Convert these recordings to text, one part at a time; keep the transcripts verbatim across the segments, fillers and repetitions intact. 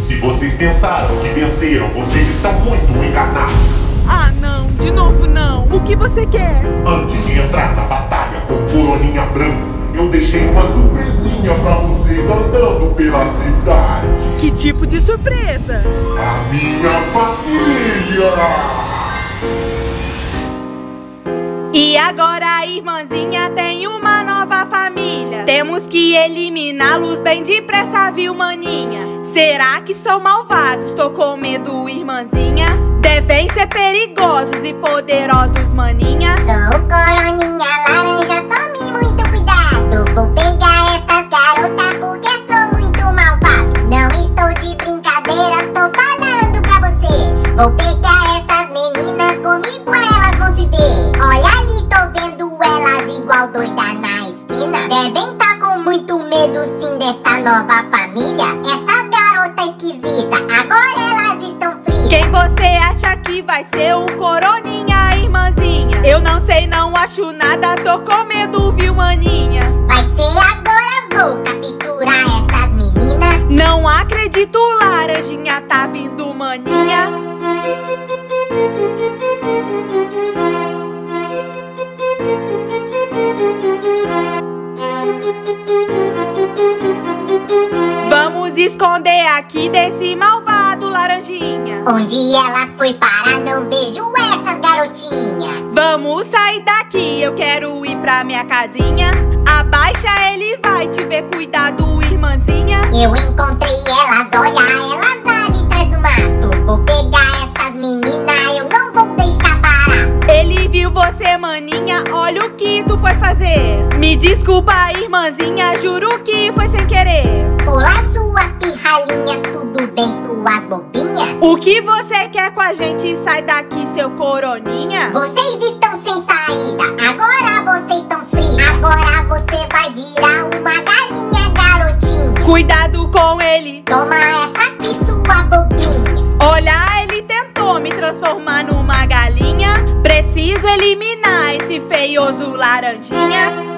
Se vocês pensaram que venceram, vocês estão muito enganados. Ah não, de novo não. O que você quer? Antes de entrar na batalha com Coroninha Branco, eu deixei uma surpresinha pra vocês andando pela cidade. Que tipo de surpresa? A minha família! E agora a irmãzinha tem uma nova família. Temos que eliminá-los bem depressa, viu, maninha? Será que são malvados? Tô com medo, irmãzinha. Devem ser perigosos e poderosos, maninha. Sou Coroninha Laranja, tome muito cuidado. Vou pegar essas garotas porque sou muito malvado. Não estou de brincadeira, tô falando pra você. Vou pegar essas meninas, comigo elas vão se ver. Olha ali, tô vendo elas igual doida na esquina. Devem tá com muito medo sim dessa nova família. Essas garotas esquisitas, agora elas estão frias. Quem você acha que vai ser o Coroninha, irmãzinha? Eu não sei, não acho nada, tô com medo, viu, maninha? Vai ser agora, vou capturar essas meninas. Não acredito, Laranjinha, tá vindo, maninha. Vamos esconder aqui desse malvado, Laranjinha. Onde elas foi parar, não vejo essas garotinhas. Vamos sair daqui, eu quero ir pra minha casinha. Abaixa, ele vai te ver, cuidado, irmãzinha. Eu encontrei elas, olha elas ali atrás do mato. Vou pegar essas meninas, eu não vou deixar parar. Ele viu você, maninha, olha o que tu foi fazer. Me desculpa, irmãzinha, juro que foi sem querer. Olá, suas pirralhinhas, tudo bem, suas bobinhas? O que você quer com a gente? Sai daqui, seu Coroninha. Vocês estão sem saída, agora vocês estão frios. Agora você vai virar uma galinha, garotinha. Cuidado com ele. Toma essa aqui, sua bobinha. Olha, ele tentou me transformar numa galinha. Preciso eliminar esse feioso, Laranjinha.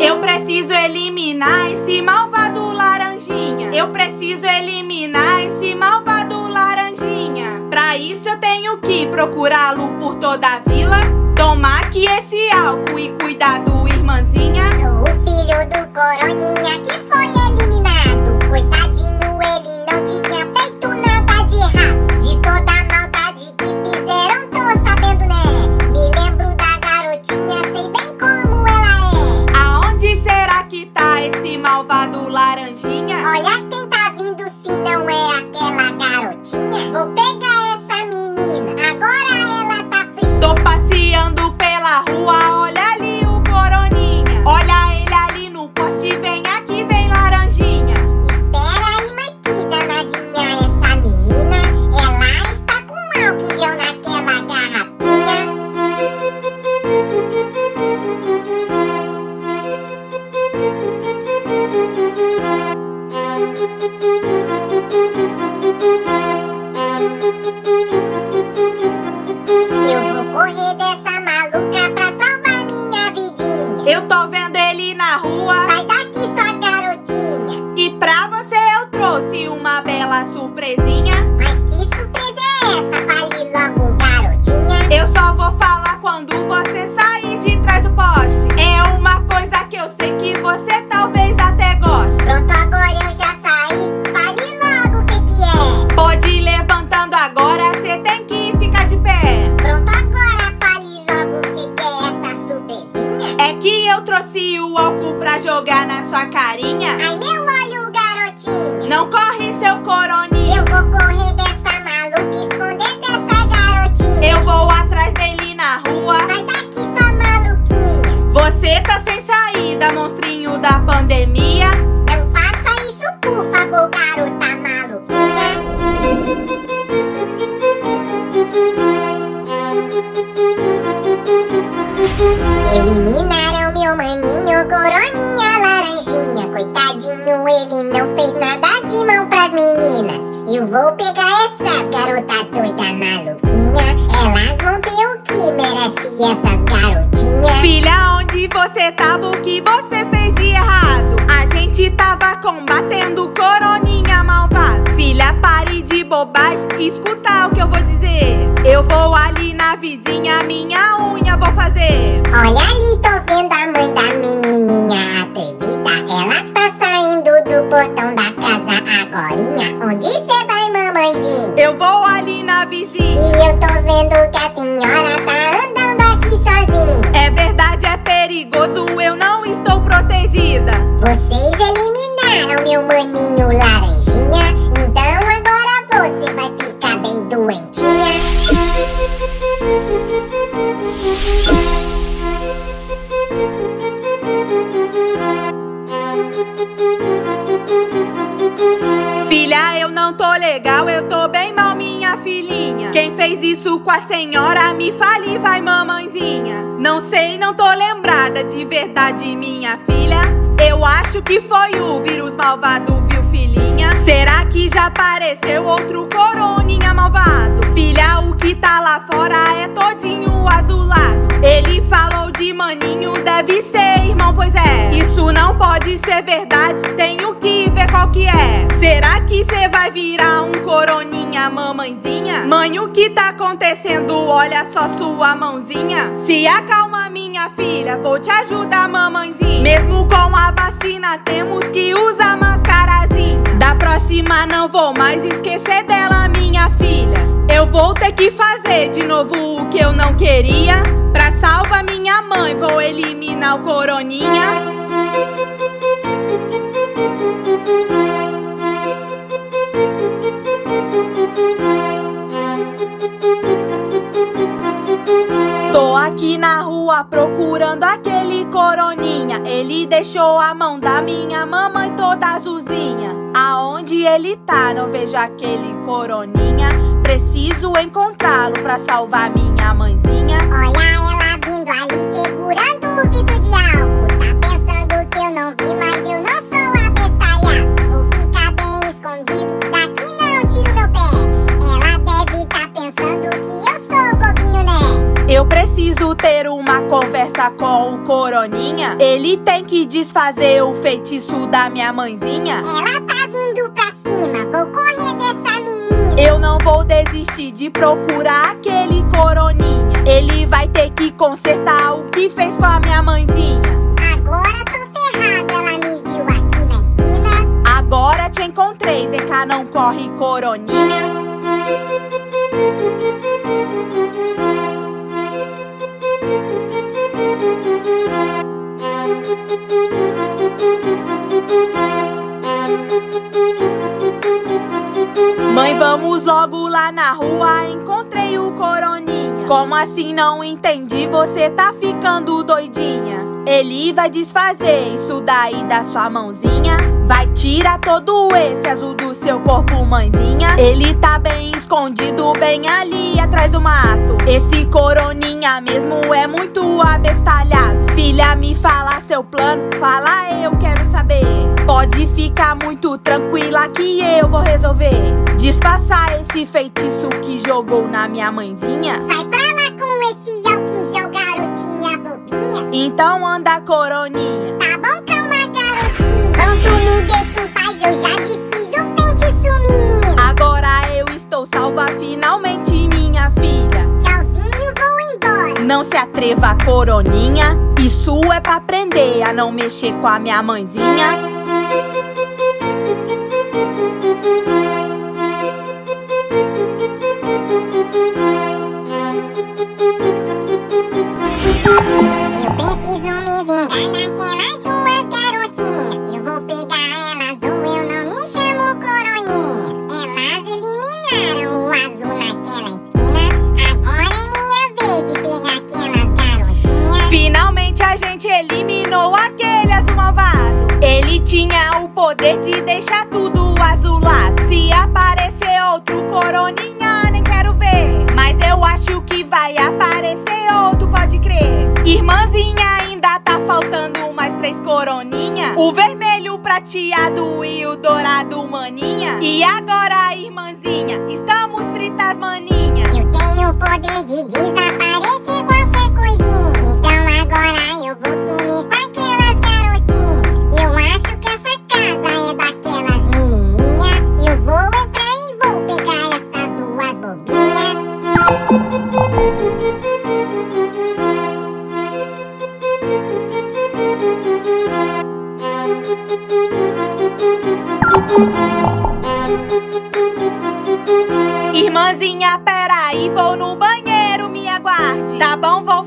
Eu preciso eliminar esse malvado, Laranjinha. Eu preciso eliminar esse malvado, Laranjinha. Pra isso eu tenho que procurá-lo por toda a vila. Toma aqui esse álcool e cuidado, irmãzinha. Sou o filho do Coroninha que foi eliminado. Coitadinho, ele não tinha feito nada de errado. De toda a maldade que fizeram, tô sabendo, né? Me lembro da garotinha, sei bem como ela é. Aonde será que tá esse malvado, Laranjinha? Olha quem tá vindo, se não é aquela garotinha. Vou pegar essa menina, agora ela tá fria. Tô passeando pela rua, olha ali o Coroninha. Olha ele ali no poste, vem aqui, vem, Laranjinha. Espera aí, mas que danadinha é essa menina? Ela está com álcool gel naquela garrafinha. Eu vou correr dessa maluca pra salvar minha vidinha. Eu tô vendo ele na rua. Sai daqui, sua garotinha. E pra você eu trouxe uma bela surpresinha. Mas que surpresa é essa? Fale logo, garotinha. Eu só vou falar quando você sair de trás do poste. É uma coisa que eu sei que você talvez até goste. Pronto, agora eu já saí. Fale logo o que que é. Pode ir levantando agora, cê tem que ficar de pé. Pronto, agora fale logo o que que é essa surpresinha. É que eu trouxe o álcool pra jogar na sua carinha. Ai, meu olho, garotinha. Não corre, seu Coroninha. Eu vou correr dessa maluca e esconder dessa garotinha. Eu vou atrás dele na rua. Sai daqui, sua maluquinha. Você tá sem saída, monstrinho da pandemia. Não faça isso, por favor, garota maluquinha. Eliminaram meu maninho, Coroninha Laranjinha. Coitadinho, ele não fez nada de mal pras meninas. Eu vou pegar essas garotas doidas maluquinha. Elas vão ter o que merece essas garotinhas. Filha, onde você você tava, o que você fez de errado? A gente tava combatendo coroninha malvada. Filha, pare de bobagem, escuta o que eu vou dizer. Eu vou ali na vizinha, minha unha vou fazer. Olha ali, tô vendo a mãe da menininha atrevida. Ela tá saindo do portão da casa agorinha. Onde cê vai, mamãezinha? Eu vou ali na vizinha. E eu tô vendo que a senhora tá andando aqui sozinha. É verdade, é perigoso, eu não estou protegida. Vocês eliminaram meu maninho laranjinha. Então agora você vai ficar bem doentinha. Filha, eu não tô legal, eu tô bem mal, minha filhinha. Quem fez isso com a senhora, me fale, vai, mamãezinha. Não sei, não tô lembrada, de verdade, minha filha. Eu acho que foi o vírus malvado, viu, filhinha? Será que já apareceu outro coroninha malvado? Filha, o que tá lá fora é todinho azulado. Ele falou de maninho, deve ser irmão, pois é. Isso não pode ser verdade, tenho que ver qual que é. Será que cê vai virar um coroninha, mamãezinha? Mãe, o que tá acontecendo? Olha só sua mãozinha. Se acalma, minha filha, vou te ajudar, mamãezinha. Mesmo com a vacina, temos que usar mascarazinha. Da próxima não vou mais esquecer dela, minha filha. Eu vou ter que fazer de novo o que eu não queria. Pra salvar minha mãe, vou eliminar o coroninha. Tô aqui na rua procurando aquele coroninha. Ele deixou a mão da minha mamãe toda azulzinha. Aonde ele tá, não vejo aquele coroninha. Preciso encontrá-lo pra salvar minha mãezinha. Olha ela vindo ali segurando o vidro de álcool. Tá pensando que eu não vi, mas eu não sou abestalhada. Vou ficar bem escondido, daqui não tiro meu pé. Ela deve tá pensando que eu sou bobinho, né? Eu preciso ter uma conversa com o coroninha. Ele tem que desfazer o feitiço da minha mãezinha. Ela tá vindo pra cima, vou correr dessa menina. Eu não vou desistir de procurar aquele coroninha. Ele vai ter que consertar o que fez com a minha mãezinha. Agora tô ferrada, ela me viu aqui na esquina. Agora te encontrei, vem cá, não corre, coroninha. Mãe, vamos logo lá na rua, encontrei o coroninha. Como assim, não entendi, você tá ficando doidinha. Ele vai desfazer isso daí da sua mãozinha. Vai tirar todo esse azul do seu corpo, mãezinha. Ele tá bem escondido, bem ali atrás do mato. Esse coroninha mesmo é muito abestalhado. Filha, me fala seu plano, fala, eu quero saber. Pode ficar muito tranquila que eu vou resolver. Disfarçar esse feitiço que jogou na minha mãezinha. Sai pra lá com esse eu que jogo, garotinha bobinha. Então anda, coroninha. Tá bom, calma, garotinha. Pronto, me deixa em paz, eu já desfiz o feitiço, menino. Agora eu estou salva, finalmente, minha filha. Tchauzinho, vou embora. Não se atreva, coroninha. Isso é pra aprender a não mexer com a minha mãezinha. Eu preciso me vingar daquelas duas garotinhas. Eu vou pegar ela azul, eu não me chamo coroninha. Elas eliminaram o azul naquela esquina. Agora é minha vez de pegar aquelas garotinhas. Finalmente a gente eliminou aquele azul malvado. Ele tinha o poder de deixar tudo azulado. Se aparecer outro coroninha, nem quero ver. Mas eu acho que vai aparecer outro, pode crer. Irmãzinha, ainda tá faltando mais três coroninha. O vermelho, o prateado e o dourado, maninha. E agora, irmãzinha, estamos fritas, maninha. Eu tenho o poder de desaparecer qualquer coisinha. Então agora eu vou sumir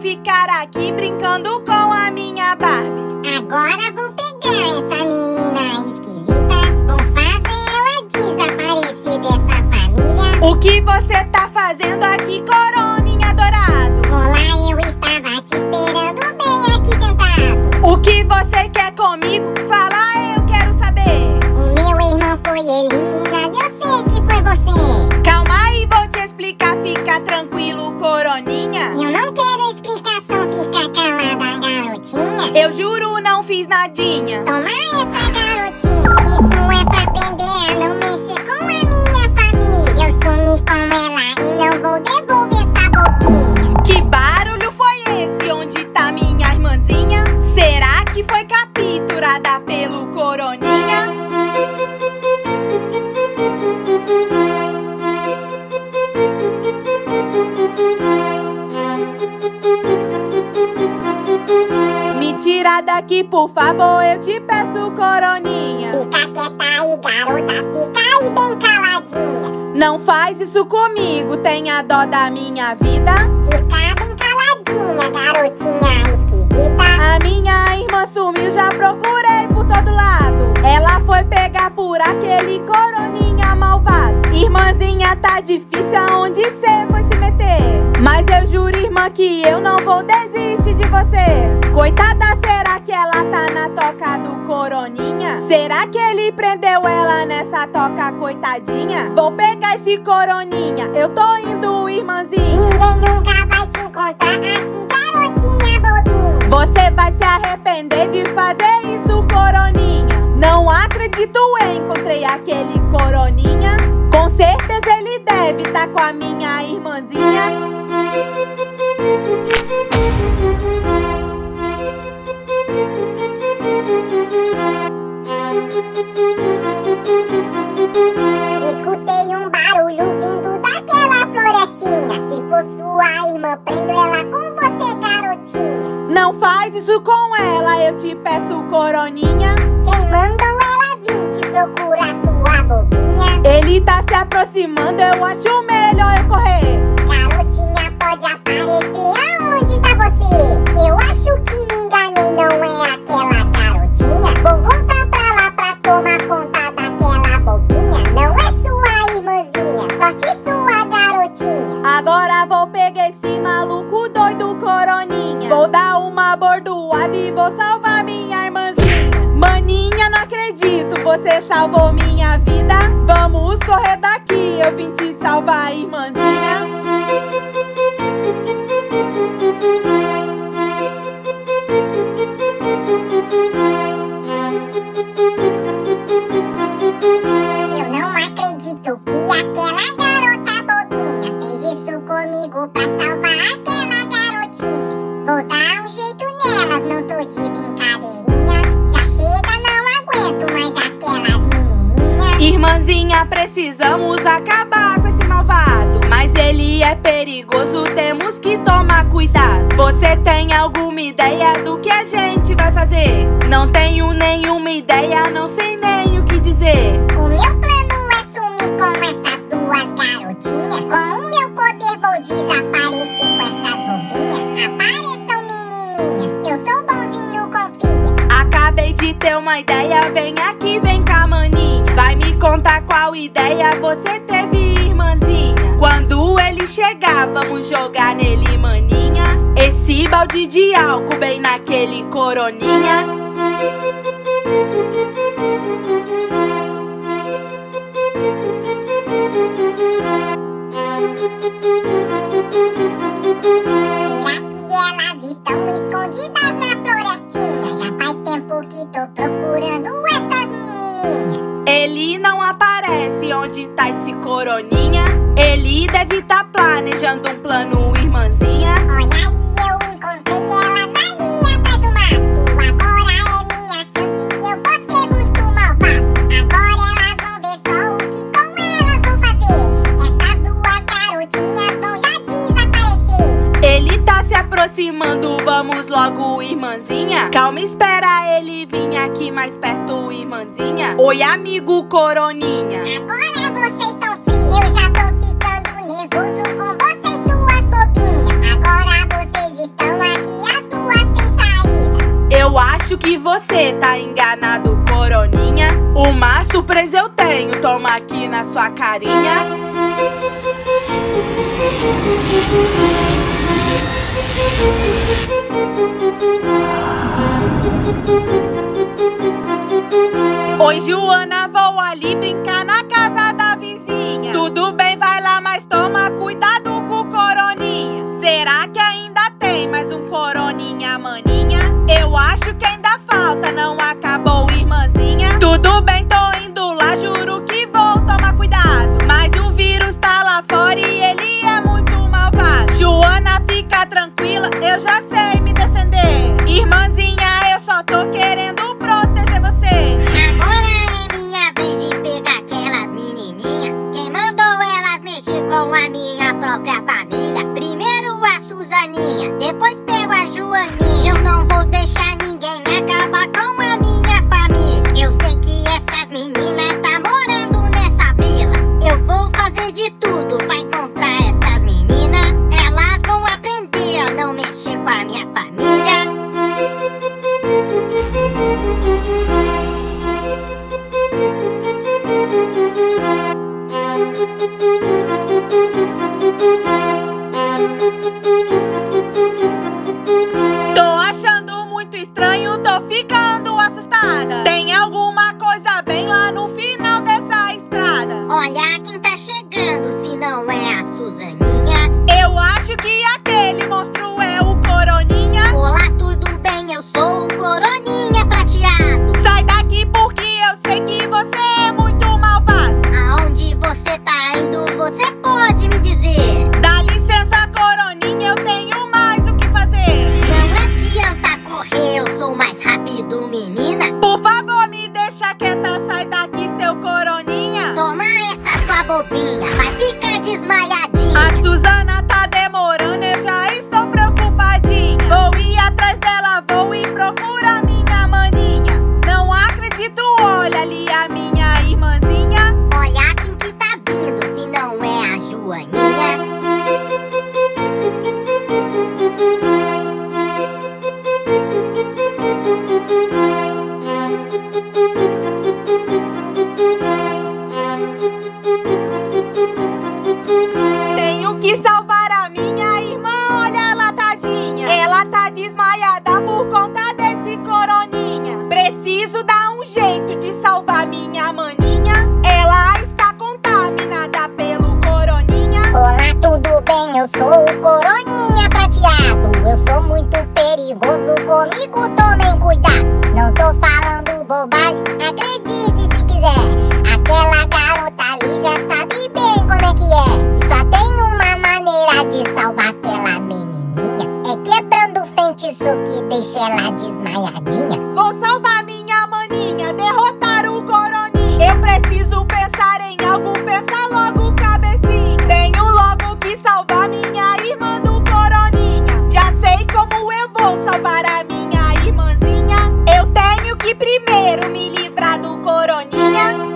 ficar aqui brincando com a minha Barbie. Agora vou pegar essa menina esquisita, vou fazer ela desaparecer dessa família. O que você tá fazendo aqui, coroninha dourado? Olá, eu estava te esperando bem aqui sentado. O que você quer comigo? Fala, eu quero saber. O meu irmão foi eliminado, eu sei que foi você. Calma aí, vou te explicar, fica tranquilo, coroninha. Eu não quero explicação, fica calada, garotinha. Eu juro, não fiz nadinha. Toma essa, garotinha, isso é pra aprender a não mexer com a minha família. Eu sumi com ela e não vou devolver essa bobinha. Que barulho foi esse? Onde tá minha irmãzinha? Será que foi capturada pelo coroninha? Me tira daqui, por favor, eu te peço, coroninha. Fica quieta aí, garota, fica aí bem caladinha. Não faz isso comigo, tenha dó da minha vida. Fica bem caladinha, garotinha esquisita. A minha irmã sumiu, já procurei por todo lado. Ela foi pegar por aquele coroninha malvado. Irmãzinha, tá difícil, aonde cê foi se meter? Mas eu juro, irmã, que eu não vou desistir de você. Coitada, será que ela tá na toca do coroninha? Será que ele prendeu ela nessa toca, coitadinha? Vou pegar esse coroninha, eu tô indo, irmãzinha. Ninguém nunca vai te encontrar aqui, garotinha bobinha. Você vai se arrepender de fazer isso, coroninha. Não acredito, eu encontrei aquele coroninha. Com certeza ele deve tá com a minha irmãzinha. Escutei um barulho vindo daquela florestinha. Se for sua irmã, prendo ela com você, garotinha. Não faz isso com ela, eu te peço, coroninha. Quem mandou ela vir te procurar, sua bobinha? Ele tá se aproximando, eu acho melhor eu correr. Garotinha, pode aparecer, aonde tá você? Eu acho que me enganei, não é aquela garotinha. Vou voltar pra lá pra tomar conta daquela bobinha. Não é sua irmãzinha, sorte sua, garotinha. Agora vou pegar esse maluco doido, coroninha. Vou dar uma bordoada e vou salvar minha irmãzinha. Maninha, não acredito, você salvou minha vida. Vamos correr daqui, eu vim te salvar, irmãzinha. Eu não acredito que aquela garota bobinha fez isso comigo pra salvar aquela garotinha. Vou dar um jeito nelas, não tô de brincadeirinha. Irmãzinha, precisamos acabar com esse malvado. Mas ele é perigoso, temos que tomar cuidado. Você tem alguma ideia do que a gente vai fazer? Não tenho nenhuma ideia, não sei nem o que dizer. O meu plano é sumir com essas duas garotinhas. Com o meu poder vou desaparecer com essas bobinhas. Apareçam, menininhas, eu sou bonzinho, confia. Acabei de ter uma ideia, vem aqui, vem cá, maninha. Vai me contar qual ideia você teve, irmãzinha. Quando ele chegar, vamos jogar nele, maninha, esse balde de álcool bem naquele coroninha. Será que elas estão escondidas na florestinha? Já faz tempo que tô procurando essas menininhas. Ele não aparece, onde tá esse coroninha? Ele deve tá planejando um plano, irmãzinha. Olha aí, eu encontrei elas ali atrás do mato. Agora é minha chance, eu vou ser muito malvado. Agora elas vão ver só o que com elas vão fazer. Essas duas garotinhas vão já desaparecer. Ele tá se aproximando, vamos logo, irmãzinha. Calma, espera ele vir aqui mais perto, irmãzinha. Oi, amigo coroninha. Agora vocês estão frios, eu já tô ficando nervoso com vocês, suas bobinhas. Agora vocês estão acho que você tá enganado, coroninha. Uma surpresa eu tenho, toma aqui na sua carinha. Oi, Joana, vou ali brincar na casa da vizinha. Tudo bem, vai lá, mas toma cuidado com o coroninha. Será que ainda tem mais um coroninha, maninha? Eu acho que ainda falta, não acabou, irmãzinha. Tudo bem, tô indo lá, juro que vou, toma cuidado. Mas o vírus tá lá fora e ele é muito malvado. Joana, fica tranquila, eu já sei me defender. Irmãzinha, eu só tô querendo proteger você. Agora é minha vez de pegar aquelas menininhas. Quem mandou elas mexer com a minha própria família? Primeiro a Suzaninha, depois pego a Joaninha. Eu não vou deixar ninguém acabar com a minha família. Eu sei que essas meninas tá morando nessa vila. Eu vou fazer de tudo pra encontrar essas meninas. Elas vão aprender a não mexer com a minha família. Tô achando muito estranho, tô ficando assustada. Tem alguma coisa bem lá no final dessa estrada. Olha quem tá chegando, se não é a Suzaninha. Eu acho que aquele monstro é o coroninha. Olá, tudo bem? Eu sou o coroninha prateado. Sai daqui porque eu sei que você é muito malvado. Aonde você tá indo, você pode me dizer. Dá licença, coroninha, eu tenho mais o que fazer. Não adianta correr, eu sou mais rápido, menina. Por favor, me deixa quieta, sai daqui, seu coroninha. Toma essa sua bobinha, vai ficar desmaiadinha. A Suzana tá demorando, eu já estou preocupadinha. Vou ir atrás dela, vou e procura minha maninha. Não acredito, olha ali a minha irmãzinha. Olha quem que tá vindo, se não é a Joaninha. Tenho que salvar a minha irmã, olha ela tadinha. Ela tá desmaiada por conta desse coroninha. Preciso dar um jeito de salvar minha maninha. Ela está contaminada pelo coroninha. Olá, tudo bem? Eu sou o coroninha prateado. Eu sou muito perigoso, comigo tomem cuidado. Não tô falando bobagem, acredite se quiser. Aquela garota ali já sabe bem como é que é. Só tem uma maneira de salvar aquela menininha. É quebrando o feitiço que deixa ela desmaiadinha. Vou salvar minha maninha, derrotar o coroninha. Eu preciso pensar em algo, pensa logo, cabecinha. Tenho logo que salvar minha irmã do coroninha. Já sei como eu vou salvar a minha irmãzinha. Eu tenho que primeiro me livrar do coroninha.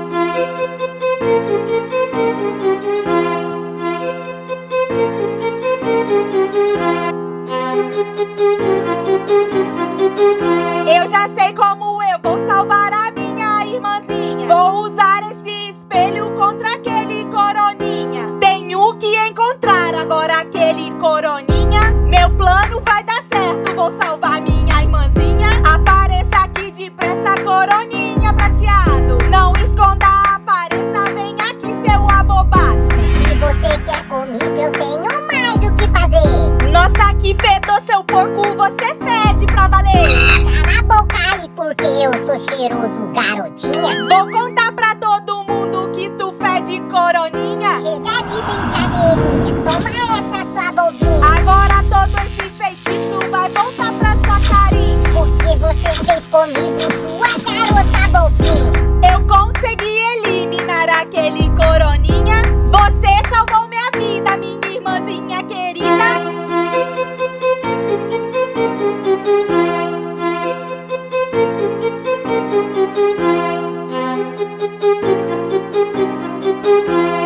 Eu já sei como eu vou salvar a minha irmãzinha. Vou usar esse espelho contra aquele coroninha. Tenho que encontrar agora aquele coroninha. Meu plano vai dar certo, vou salvar minha irmãzinha. Apareça aqui depressa, coroninha prateado. Não esconda, apareça, vem aqui, seu abobado. Se você quer comigo, eu tenho mais o que fazer. Nossa, que fedor, seu porco, você fede pra valer. Ah, cala a boca aí, porque eu sou cheiroso, garotinha. Vou contar pra todo mundo que tu fede, coroninha. Chega de brincadeirinha, toma essa sua bobinha. Agora todo esse feitiço vai voltar pra sua carinha. Porque você fez comigo, sua garota bobinha. Eu consegui eliminar aquele coroninha. Você salvou minha vida, minha irmãzinha querida.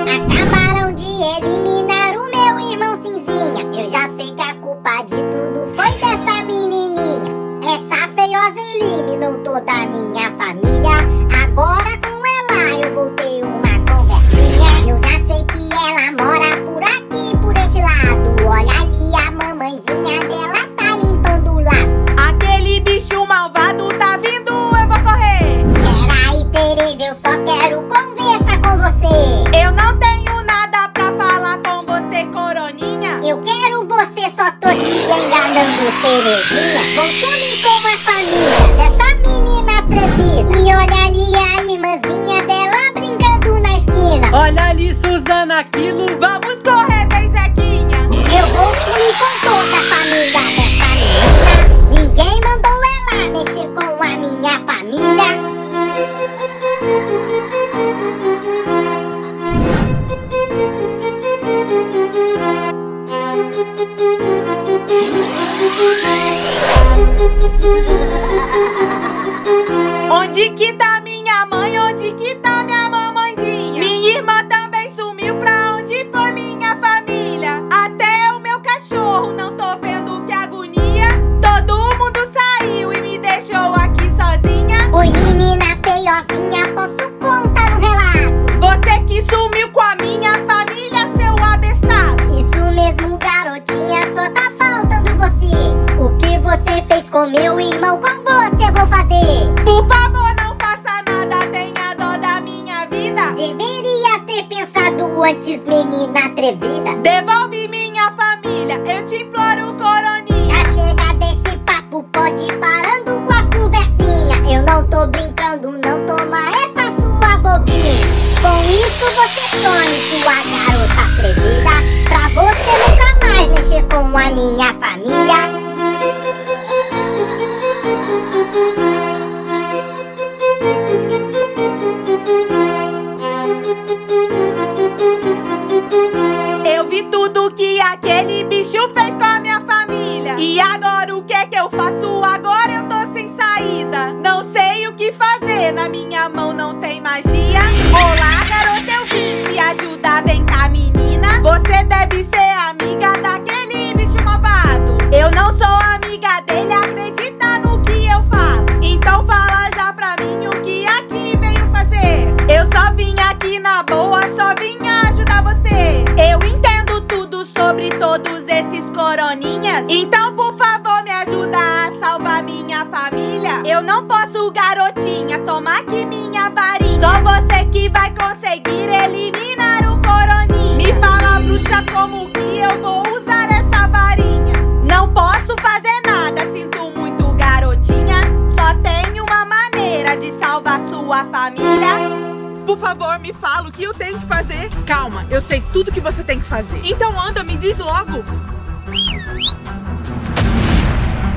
Acabaram de eliminar o meu irmão Cinzinha. Eu já sei que a culpa de tudo foi dessa menininha. Essa feiosa Rosa eliminou toda a minha família. Agora com ela eu vou ter uma conversinha. Eu já sei que ela mora por aqui, por esse lado. Olha ali a mamãezinha dela tá limpando o lago. Aquele bicho malvado tá vindo, eu vou correr. Peraí, Tereza, eu só quero conversar com você. Eu não tenho nada pra falar com você, coroninha. Eu quero você, só tô te enganando, Terezinha. Voltando com a família dessa menina atrevida. E olha ali a irmãzinha dela brincando na esquina. Olha ali, Suzana, aquilo. Vamos correr, vem, Zequinha. Eu vou fugir com toda a família dessa menina. Ninguém mandou ela mexer com a minha família. Onde que tá minha mãe? Onde que tá minha mamãezinha? Minha irmã também sumiu, pra onde foi minha família? Até o meu cachorro, não tô vendo, que agonia. Todo mundo saiu e me deixou aqui sozinha. Oi, menina feiozinha, posso contar um relato? Você que sumiu com a minha família, seu abestado. Isso mesmo, garotinha, só tá faltando você. O que você fez com meu irmão, com você eu vou fazer. Por favor, não faça nada, tenha dó da minha vida. Deveria ter pensado antes, menina atrevida. Devolve minha família, eu te imploro, coroninha. Já chega desse papo, pode ir parando com a conversinha. Eu não tô brincando, não toma essa sua bobinha. Com isso você some, sua garota atrevida. Pra você nunca mais mexer com a minha família. Eu vi tudo que aquele bicho fez com a minha família. E agora o que é que eu faço? Agora eu tô sem saída. Não sei o que fazer, na minha mão não tem magia. Olá, garota, eu vim te ajudar, vem cá, menina. Você deve ser amiga daquele bicho malvado. Eu não sou amiga dele, acredita no que eu falo. Então fala já pra mim o que aqui veio fazer. Eu só vim aqui na boa, só vim ajudar você. Eu entendo tudo sobre todos esses coroninhas. Então por favor me ajuda a salvar minha família. Eu não posso, garotinha, tomar aqui minha varinha. Só você que vai conseguir eliminar o coroninha. Me fala, bruxa, como que eu vou usar essa varinha? Não posso fazer nada, sinto muito, garotinha. Só tem uma maneira de salvar sua família. Por favor, me fala o que eu tenho que fazer. Calma, eu sei tudo que você tem que fazer. Então anda, me diz logo.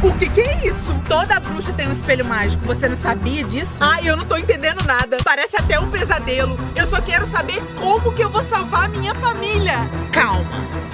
O que que é isso? Toda bruxa tem um espelho mágico, você não sabia disso? Ah, eu não tô entendendo nada, parece até um pesadelo. Eu só quero saber como que eu vou salvar a minha família. Calma.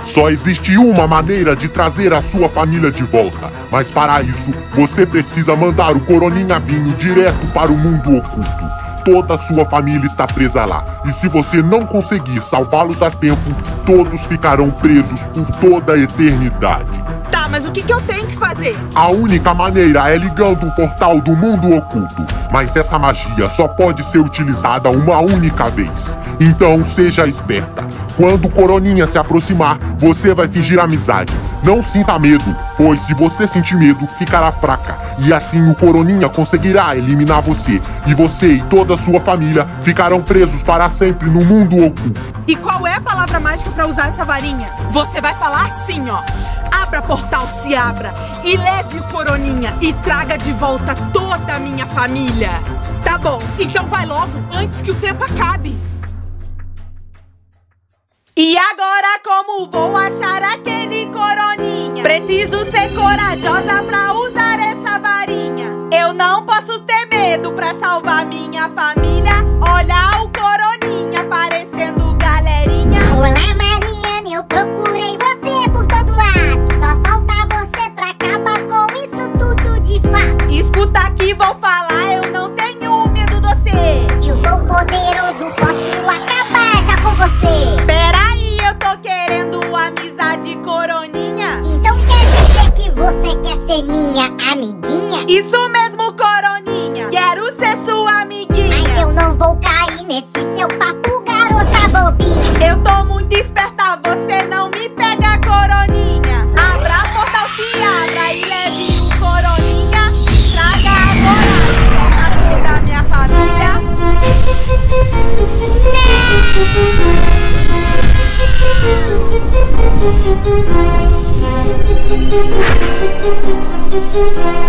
Só existe uma maneira de trazer a sua família de volta. Mas para isso, você precisa mandar o Coroninha Vinho direto para o mundo oculto. Toda a sua família está presa lá. E se você não conseguir salvá-los a tempo, todos ficarão presos por toda a eternidade. Tá, mas o que que eu tenho que fazer? A única maneira é ligando o portal do mundo oculto. Mas essa magia só pode ser utilizada uma única vez. Então seja esperta. Quando o Coroninha se aproximar, você vai fingir amizade. Não sinta medo, pois se você sentir medo, ficará fraca. E assim o Coroninha conseguirá eliminar você. E você e toda a sua família ficarão presos para sempre no mundo oculto. E qual é a palavra mágica para usar essa varinha? Você vai falar assim, ó. Abra portal, se abra. E leve o Coroninha e traga de volta toda a minha família. Tá bom, então vai logo, antes que o tempo acabe. E agora como vou achar aquele coroninha? Preciso ser corajosa pra usar essa varinha. Eu não posso ter medo pra salvar minha família. Olha o coroninha aparecendo, galerinha. Olá, Mariana, eu procurei você por todo lado. Só falta você pra acabar com isso tudo de fato. Escuta aqui, vou falar, eu não tenho medo de você. Eu sou poderoso, posso acabar já com você. Amizade, coroninha. Então quer dizer que você quer ser minha amiguinha? Isso mesmo, nesse seu papo, garota bobinha. Eu tô muito esperta, você não me pega, coroninha. Abra a porta, abra e leve o coroninha. Traga agora a comida da minha família. Não.